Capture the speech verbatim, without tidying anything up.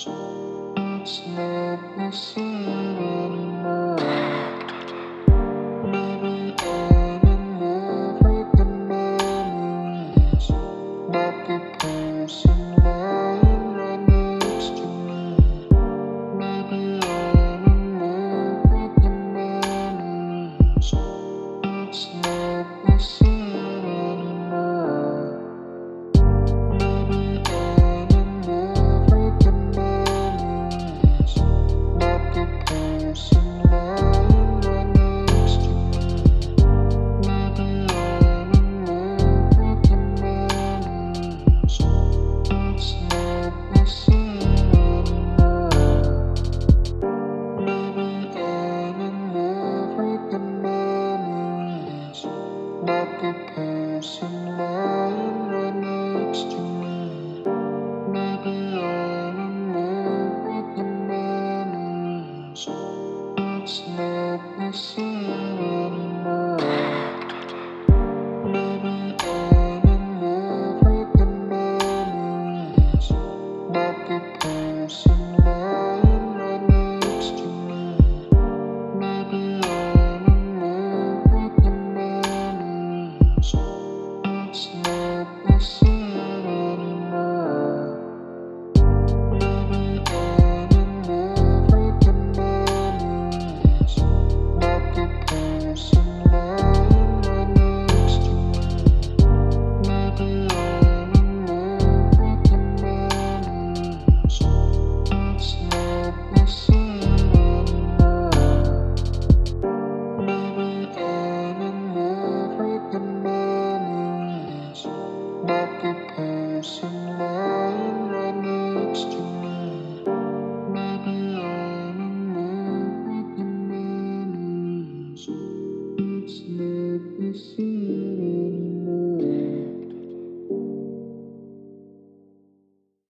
It's not the same anymore. Maybe I'm in love with the memories, not the person lying right next to me. Maybe I'm in love with the memories. It's not the same. It's not the same anymore. Maybe I'm in love with the memories, not the person lying right next to me. Maybe I'm in love with the memories. It's not the same. See.